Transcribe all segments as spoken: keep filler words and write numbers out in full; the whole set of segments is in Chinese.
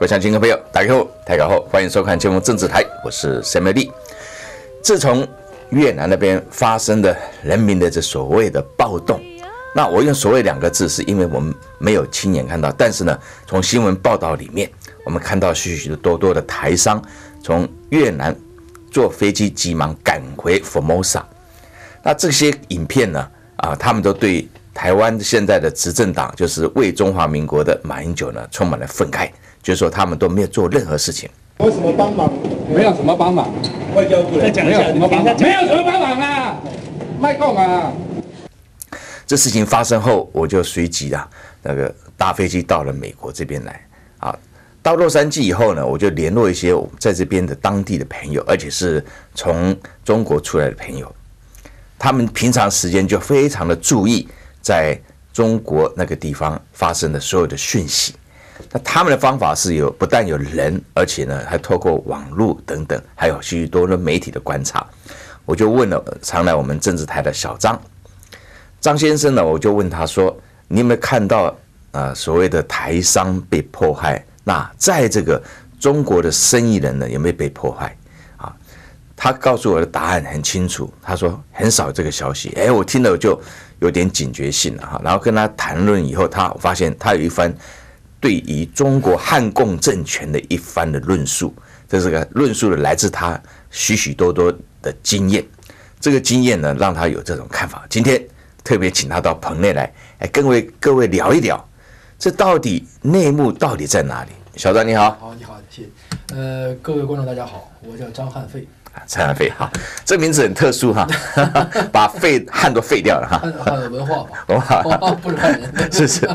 各位乡亲朋友，大家好，大家好，欢迎收看《金融政治台》，我是沈美丽。自从越南那边发生的人民的这所谓的暴动，那我用所谓两个字，是因为我们没有亲眼看到，但是呢，从新闻报道里面，我们看到许许多多的台商从越南坐飞机急忙赶回 Formosa。那这些影片呢，啊，他们都对台湾现在的执政党，就是为中华民国的马英九呢，充满了愤慨，就是说他们都没有做任何事情。为什么帮忙？没有什么帮忙。外交部再讲一下，没有什么帮忙，没有什么帮忙啊，卖供啊。这事情发生后，我就随即啊，那个搭飞机到了美国这边来啊。到洛杉矶以后呢，我就联络一些我们在这边的当地的朋友，而且是从中国出来的朋友。他们平常时间就非常的注意在中国那个地方发生的所有的讯息。那他们的方法是有不但有人，而且呢还透过网络等等，还有许多的媒体的观察。我就问了常来我们政治台的小张，张先生呢，我就问他说：“你有没有看到呃所谓的台商被迫害？那在这个中国的生意人呢有没有被迫害？”他告诉我的答案很清楚，他说很少有这个消息。哎，我听了我就有点警觉性了哈。然后跟他谈论以后，他我发现他有一番对于中国汉共政权的一番的论述，这是个论述的来自他许许多多的经验。这个经验呢，让他有这种看法。今天特别请他到棚内来，哎，跟各位各位聊一聊，这到底内幕到底在哪里？小张你好，好你好，谢谢。呃，各位观众大家好，我叫张汉费。蔡汉废哈，这名字很特殊哈，把废汉都废掉了哈。文化吧，文化、哦、不然是是。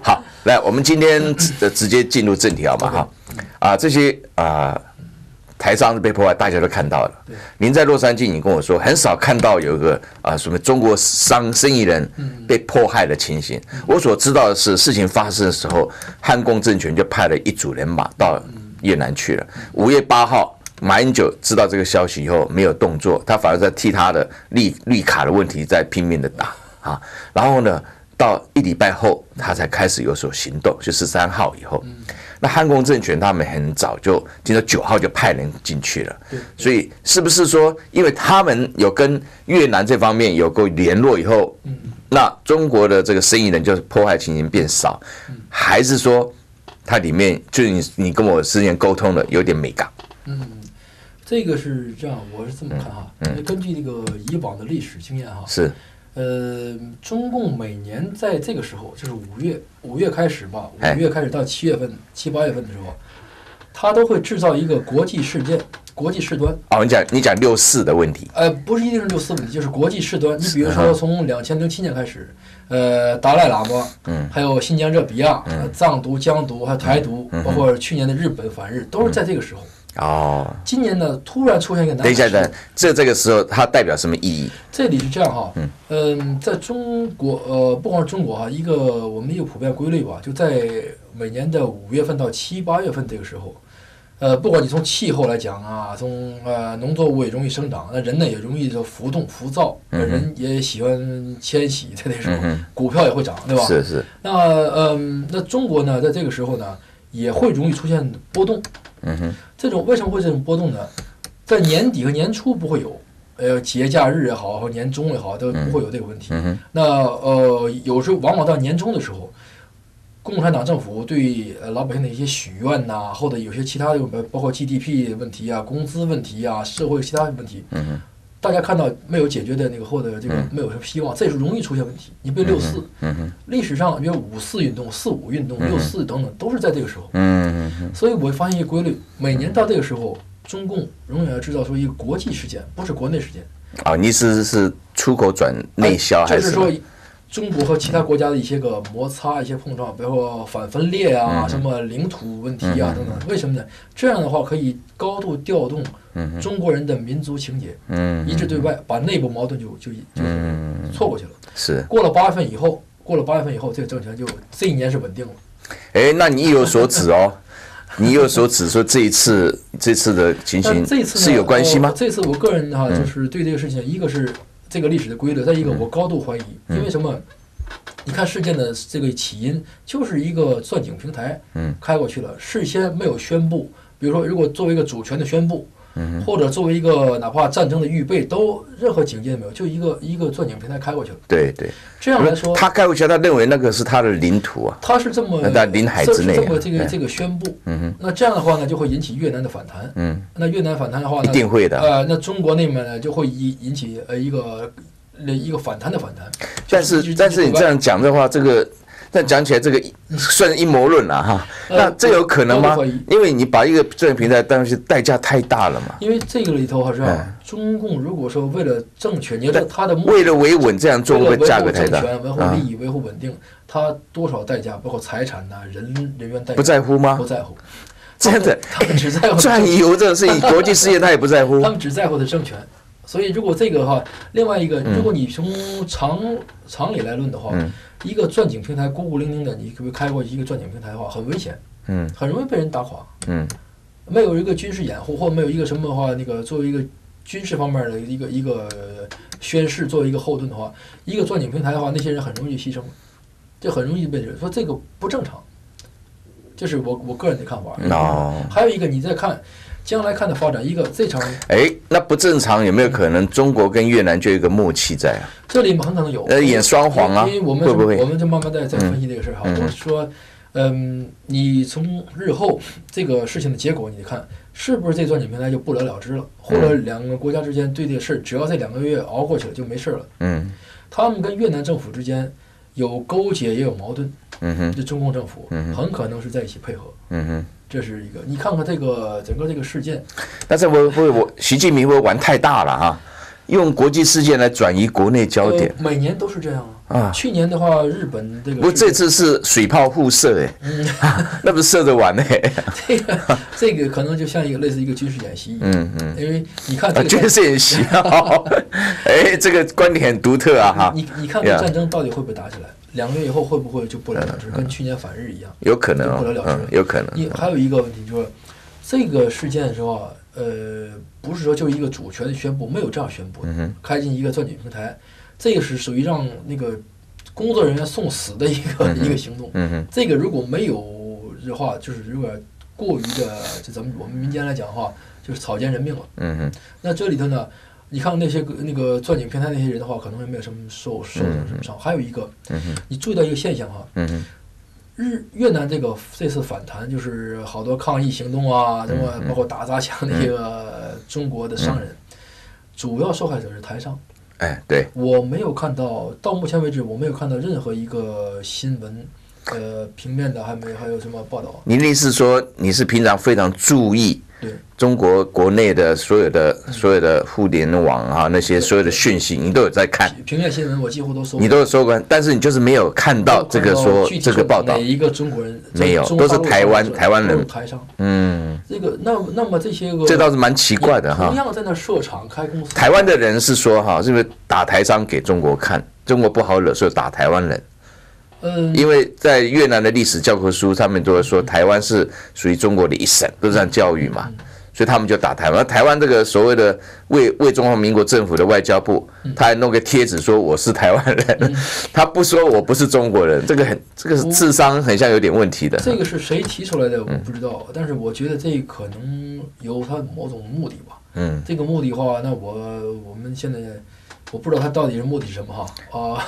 好，来，我们今天直接进入正题好吗？哈、okay. 啊，这些啊、呃、台商被破坏，大家都看到了。您在洛杉矶，你跟我说很少看到有一个啊、呃、什么中国商生意人被迫害的情形。嗯、我所知道的是，事情发生的时候，汉共政权就派了一组人马到越南去了。五月八号。马英九知道这个消息以后没有动作，他反而在替他的绿绿卡的问题在拼命的打啊。然后呢，到一礼拜后他才开始有所行动，就十三号以后。那汉共政权他们很早就听说九号就派人进去了，所以是不是说，因为他们有跟越南这方面有过联络以后，那中国的这个生意人就是迫害情形变少，还是说它里面就是你你跟我之前沟通的有点美感？嗯。这个是这样，我是这么看哈，嗯嗯、根据那个以往的历史经验哈，是，呃，中共每年在这个时候，就是五月五月开始吧，五月开始到七月份、七八月份的时候，他都会制造一个国际事件、国际事端。哦，你讲你讲六四的问题？呃，不是一定是六四问题，就是国际事端。你比如说，从两千零七年开始，呃，达赖喇嘛，嗯，还有新疆热比亚、嗯、藏独、疆独，还有台独，嗯嗯、包括去年的日本反日，都是在这个时候。嗯哦，今年呢，突然出现一个南海。等一下，等这这个时候它代表什么意义？这里是这样哈，嗯嗯，在中国呃，不光是中国哈，一个我们的一个普遍规律吧，就在每年的五月份到七八月份这个时候，呃，不管你从气候来讲啊，从呃农作物也容易生长，那人呢也容易就浮动浮躁，嗯、人也喜欢迁徙，在那时候、嗯、股票也会涨，对吧？是是。那嗯、呃，那中国呢，在这个时候呢，也会容易出现波动。嗯哼，这种为什么会这种波动呢？在年底和年初不会有，呃，节假日也好，或年终也好，都不会有这个问题。嗯嗯、那呃，有时候往往到年终的时候，共产党政府对老百姓的一些许愿呐、啊，或者有些其他的，包括 G D P 问题啊、工资问题啊、社会其他问题，嗯、大家看到没有解决的那个或者这个没有什么希望，这时候容易出现问题。你比如六四，嗯嗯、历史上比如五四运动、四五运动、六四等等，都是在这个时候。嗯所以我发现一个规律，每年到这个时候，中共永远要制造出一个国际事件，不是国内事件。啊、哦，你是是出口转内销，还是、哎？就是说，中国和其他国家的一些个摩擦、一些碰撞，比如说反分裂啊、嗯、什么领土问题啊、嗯、等等。为什么呢？这样的话可以高度调动中国人的民族情结，嗯、一致对外，把内部矛盾就就就错过去了。是。过了八月份以后，过了八月份以后，这个政权就这一年是稳定了。哎，那你意有所指哦。你有所指说这一次这次的情形是有关系吗？这次我个人哈、啊，就是对这个事情，一个是这个历史的规律，再一个我高度怀疑，因为什么？你看事件的这个起因就是一个钻井平台，嗯，开过去了，事先没有宣布，比如说如果作为一个主权的宣布，嗯，或者作为一个哪怕战争的预备，都任何警戒没有，就一个一个钻井平台开过去了。对对，这样来说，他开过去，他认为那个是他的领土啊，他是这么在领海之内、啊，这么这个、嗯、这个宣布，嗯哼，那这样的话呢，就会引起越南的反弹，嗯，那越南反弹的话呢，一定会的，呃，那中国那边呢就会引引起呃一个。 一个反弹的反弹，但是但是你这样讲的话，这个但讲起来这个算阴谋论了哈。那这有可能吗？因为你把一个钻井平台当然是代价太大了嘛。因为这个里头好像中共如果说为了政权，你说他的为了维稳这样做，会价格太大，维护利益、维护稳定，他多少代价，包括财产呐、人人员代价，不在乎吗？不在乎。 真的，他们只在乎钻油这个事情，国际事业他也不在乎，他们只在乎的政权。 所以，如果这个哈，另外一个，如果你从常常理来论的话，嗯、一个钻井平台孤孤零零的，你可不可以开过一个钻井平台的话，很危险，嗯，很容易被人打垮，嗯，没有一个军事掩护，或没有一个什么的话，那个作为一个军事方面的一个一个宣示，作为一个后盾的话，一个钻井平台的话，那些人很容易牺牲，这很容易被人说这个不正常，这是我我个人的看法。No. 还有一个，你再看。 将来看的发展，一个这场哎，那不正常有没有可能中国跟越南就有一个默契在啊？这里很可能有呃演双簧啊，因为我们会不会我们就慢慢再再分析这个事儿哈。嗯、我说，嗯，你从日后这个事情的结果，你看是不是这钻井平台就不了了之了，或者两个国家之间对这事儿，只要这两个月熬过去了就没事了。嗯，他们跟越南政府之间有勾结也有矛盾。嗯哼，这中共政府很可能是在一起配合。嗯哼。 这是一个，你看看这个整个这个事件，但是我会我习近平会玩太大了啊，用国际事件来转移国内焦点，呃、每年都是这样啊。啊去年的话，日本这个，不过这次是水炮互射哎、欸，嗯啊，那不是射着玩哎、欸。这个这个可能就像一个类似一个军事演习一样，嗯嗯，因为你看这个、啊、军事演习啊，哎，这个观点很独特啊哈。你你看看战争到底会不会打起来？ 两个月以后会不会就不了了之？跟去年反日一样，有可能不了了之，有可能。你还有一个问题就是，这个事件的时候啊，呃，不是说就是一个主权的宣布，没有这样宣布，开进一个钻井平台，这个是属于让那个工作人员送死的一个一个行动。这个如果没有的话，就是如果过于的，就咱们我们民间来讲的话，就是草菅人命了。嗯哼。那这里头呢？ 你看那些那个钻井平台那些人的话，可能也没有什么受受什么伤。还有一个，你注意到一个现象哈，日越南这个这次反弹就是好多抗议行动啊，什么包括打砸抢那个中国的商人，主要受害者是台商。哎，对，我没有看到到目前为止，我没有看到任何一个新闻。 呃，平面的还没还有什么报道、啊？您的意思说你是平常非常注意对中国国内的所有的、嗯、所有的互联网啊那些所有的讯息，你都有在看平面新闻，我几乎都收，你都有收看，但是你就是没有看到这个说这个报道，每一个中国人没有，都是台湾台湾人台商，嗯，这个那那么这些个这倒是蛮奇怪的哈，同样在那设厂开公司，台湾的人是说哈，是不是打台商给中国看，中国不好惹，所以打台湾人。 嗯，因为在越南的历史教科书，他们都会说台湾是属于中国的一省，都是这样教育嘛，所以他们就打台湾。台湾这个所谓的为为中华民国政府的外交部，他还弄个贴纸说我是台湾人，他不说我不是中国人，这个很这个是智商很像有点问题的。这个是谁提出来的我不知道，但是我觉得这可能有他某种目的吧。嗯，这个目的的话，那我我们现在。 我不知道他到底是目的是什么哈啊，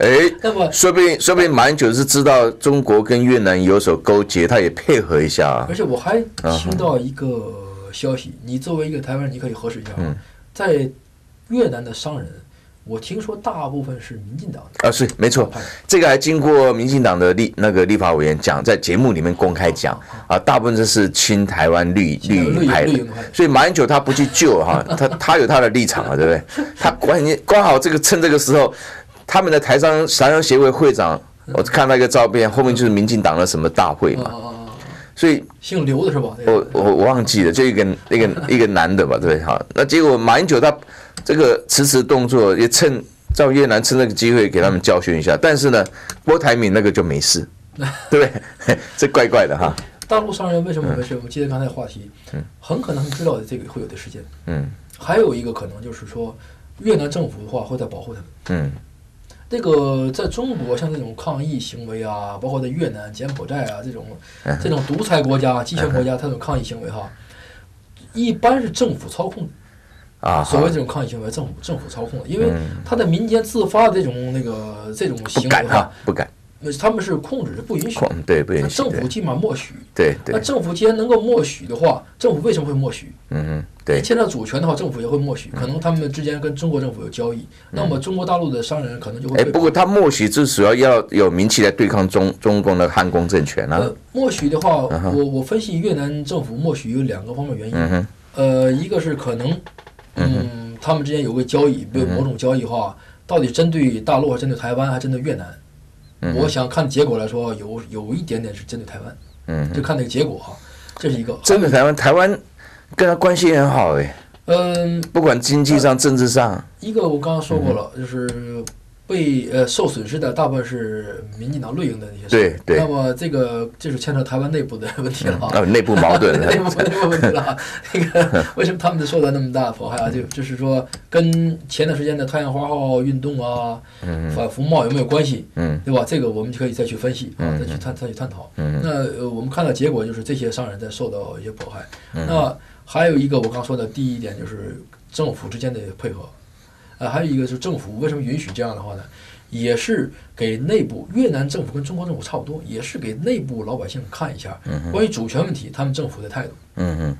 哎，那么说不定说不定马英九是知道中国跟越南有所勾结，他也配合一下、啊。而且我还听到一个消息，嗯、你作为一个台湾人，你可以核实一下，嗯、在越南的商人，我听说大部分是民进党的啊，是没错，这个还经过民进党的立那个立法委员讲，在节目里面公开讲啊，啊，大部分是亲台湾绿绿营派的，所以马英九他不去救哈、啊，他他有他的立场啊，对不对？ 他关你刚好这个趁这个时候，他们的台商台商协会会长，我看到一个照片，后面就是民进党的什么大会嘛，所以姓刘的是吧？我我我忘记了，就一个一个一个男的吧，对哈。那结果马英九他这个迟迟动作，也趁到越南趁这个机会给他们教训一下。但是呢，郭台铭那个就没事，对不对？这怪怪的哈。大陆商人为什么没事？我们接着刚才话题，很可能知道这个会有的事件。嗯，还有一个可能就是说。 越南政府的话会在保护他们，嗯，那个在中国像这种抗议行为啊，包括在越南、柬埔寨啊这种这种独裁国家、集权国家，它这种抗议行为哈，一般是政府操控的。啊，所谓这种抗议行为，政府政府操控的，因为他在民间自发的这种那个这种行为啊，不敢，那他们是控制，不允许，对，不允许。政府起码默许，对对。那政府既然能够默许的话，政府为什么会默许？嗯嗯，对。牵扯主权的话，政府也会默许，可能他们之间跟中国政府有交易，那么中国大陆的商人可能就会。哎，不过他默许最主要要有民企来对抗中中共的汉宫政权啊。默许的话，我我分析越南政府默许有两个方面原因，呃，一个是可能。嗯，他们之间有个交易，对某种交易的话，到底针对大陆，还针对台湾，还针对越南？嗯、我想看结果来说，有有一点点是针对台湾，嗯，就看那个结果哈，这是一个针对台湾，台湾跟他关系很好哎、欸，嗯，不管经济上、呃、政治上，一个我刚刚说过了，嗯、就是被呃受损失的大部分是民进党绿营的那些事，对对，那么这个就是牵扯台湾内部的问题了，呃、嗯哦，内部矛盾了，内部内部问题了，那个为什么他们受到那么大的迫害啊？就就是说跟前段时间的太阳花号运动啊，嗯、反服贸有没有关系？嗯，对吧？这个我们可以再去分析啊，嗯、再去探再去探讨。嗯、那、呃、我们看到结果就是这些商人在受到一些迫害。嗯、那还有一个我刚说的第一点就是政府之间的配合。呃，还有一个是政府为什么允许这样的话呢？也是给内部越南政府跟中国政府差不多，也是给内部老百姓看一下关于主权问题他们政府的态度。嗯嗯，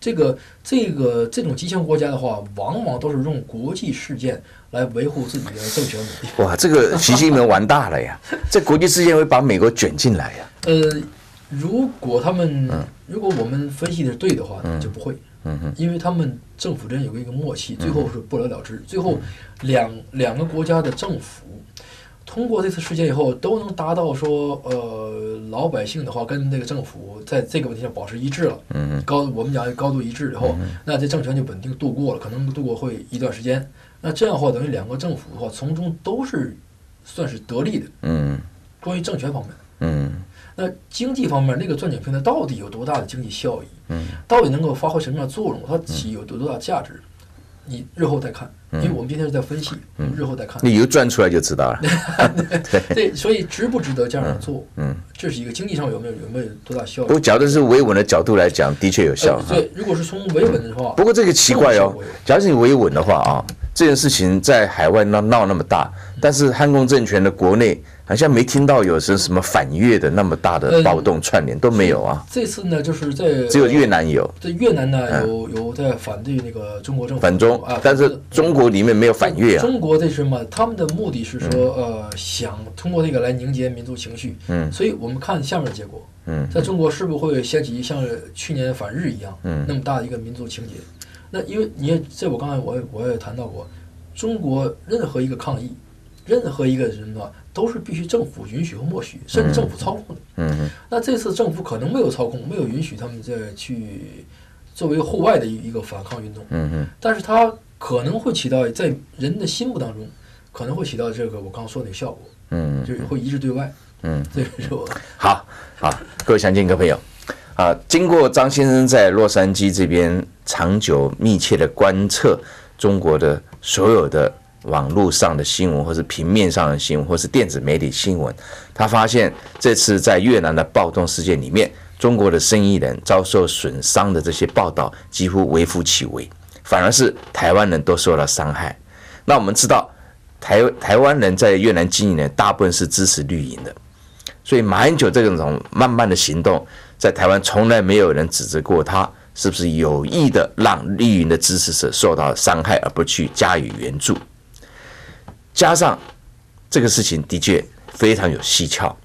这个这个这种极权国家的话，往往都是用国际事件来维护自己的政权稳定。哇，这个习近平玩大了呀！这国际事件会把美国卷进来呀。呃，如果他们、嗯、如果我们分析的对的话，就不会。嗯嗯，因为他们政府之间有一个默契，最后是不了了之。嗯、最后两两个国家的政府通过这次事件以后，都能达到说，呃，老百姓的话跟那个政府在这个问题上保持一致了。嗯高我们讲高度一致以后，嗯、那这政权就稳定度过了，可能度过会一段时间。那这样的话，等于两个政府的话，从中都是算是得利的。嗯，关于政权方面，嗯。那经济方面，那个钻井平台到底有多大的经济效益？嗯，到底能够发挥什么样的作用？它起有多多大价值？你日后再看，因为我们今天是在分析，嗯，日后再看。你油赚出来就知道了。对，所以值不值得这样做？嗯，这是一个经济上有没有有没有多大效益？我假如是维稳的角度来讲，的确有效。对，如果是从维稳的话，不过这个奇怪哦，假如是你维稳的话啊，这件事情在海外闹闹那么大，但是汉共政权的国内。好像没听到有什什么反越的那么大的暴动串联都没有啊。这次呢，就是在只有越南有，在越南呢有有在反对那个中国政府反中啊，但是中国里面没有反越啊。中国这是嘛，他们的目的是说呃想通过这个来凝结民族情绪，嗯，所以我们看下面的结果，嗯，在中国是不是会掀起像去年反日一样，嗯，那么大的一个民族情结？那因为你也这我刚才我也我也谈到过，中国任何一个抗议。任何一个人呢，都是必须政府允许和默许，甚至政府操控的。嗯嗯、那这次政府可能没有操控，没有允许他们再去作为户外的一个反抗运动。嗯嗯、但是它可能会起到在人的心目当中，可能会起到这个我刚说的那个效果。嗯嗯、就是会一致对外。嗯，这是我。好，好，各位详情各位朋友啊，经过张先生在洛杉矶这边长久密切的观测，中国的所有的。网络上的新闻，或是平面上的新闻，或是电子媒体新闻，他发现这次在越南的暴动事件里面，中国的生意人遭受损伤的这些报道几乎微乎其微，反而是台湾人都受到伤害。那我们知道，台台湾人在越南经营人大部分是支持绿营的，所以马英九这种慢慢的行动，在台湾从来没有人指责过他是不是有意的让绿营的支持者受到伤害，而不去加以援助。加上这个事情的确非常有蹊跷。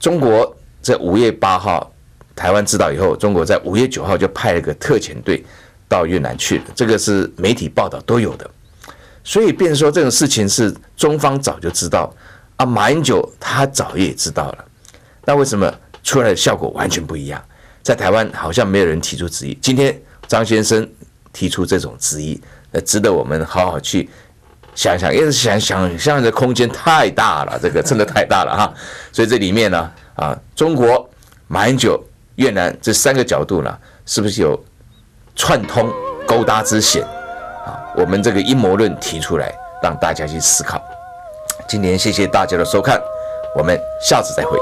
中国在五月八号台湾知道以后，中国在五月九号就派了个特遣队到越南去了，这个是媒体报道都有的。所以变成说这种事情是中方早就知道啊，马英九他早也知道了，那为什么出来的效果完全不一样？在台湾好像没有人提出质疑，今天张先生提出这种质疑，呃，值得我们好好去。想想，也是想想象的空间太大了，这个真的太大了哈。所以这里面呢，啊，中国、马英九、越南这三个角度呢，是不是有串通勾搭之嫌啊？我们这个阴谋论提出来，让大家去思考。今天谢谢大家的收看，我们下次再会。